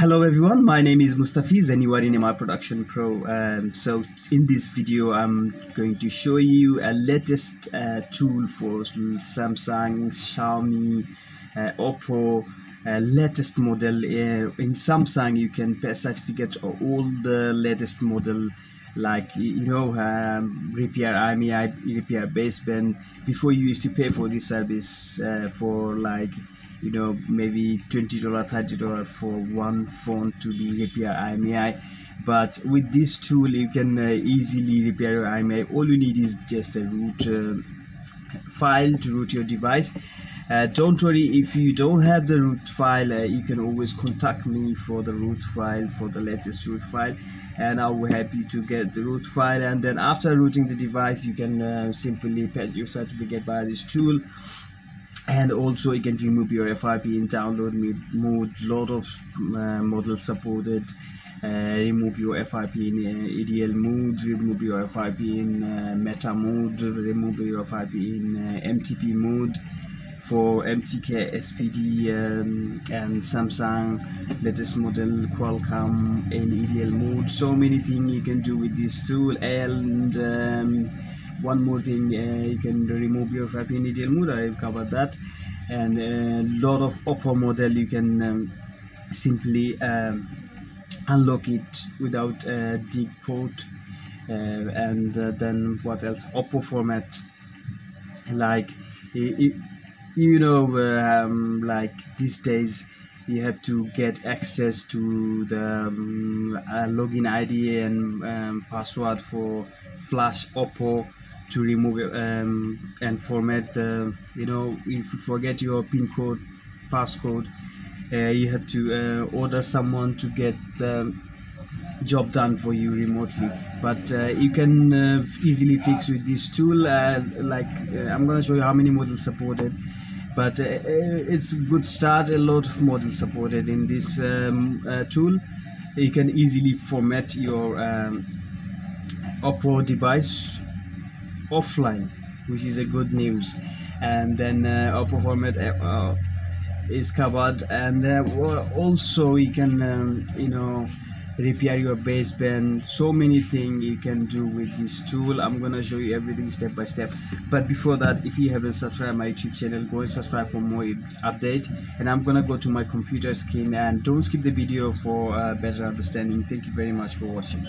Hello everyone, my name is Mustafiz and you are in my Production Pro. So in this video I'm going to show you a latest tool for Samsung, Xiaomi, Oppo, latest model. In Samsung you can pay certificate of all the latest model, like repair IMEI, repair baseband. Before you used to pay for this service for like maybe $20, $30 for one phone to be repair IMEI, but with this tool you can easily repair your IMEI. All you need is just a root file to root your device. Don't worry if you don't have the root file, you can always contact me for the root file, for the latest root file, and I will help you to get the root file. And then after rooting the device you can simply patch your certificate by this tool. And also you can remove your FRP in download mode. Lot of models supported. Remove your FRP in EDL mode, remove your FRP in meta mode, remove your FRP in MTP mode for MTK, SPD, and Samsung latest model, Qualcomm, and EDL mode. So many things you can do with this tool. And one more thing, you can remove your FRP in EDL mode. I've covered that. And a lot of Oppo model you can simply unlock it without a dig port. And then what else? Oppo format, like like these days you have to get access to the login ID and password for Flash Oppo to remove and format the, if you forget your pin code, passcode, you have to order someone to get the job done for you remotely. But you can easily fix with this tool. I'm gonna show you how many models supported, but it's a good start. A lot of models supported in this tool. You can easily format your Oppo device offline, which is a good news. And then Oppo format is covered. And also you can repair your baseband. So many things you can do with this tool. I'm gonna show you everything step by step. But before that, if you haven't subscribed my YouTube channel, go and subscribe for more update. And I'm gonna go to my computer screen, and don't skip the video for better understanding. Thank you very much for watching.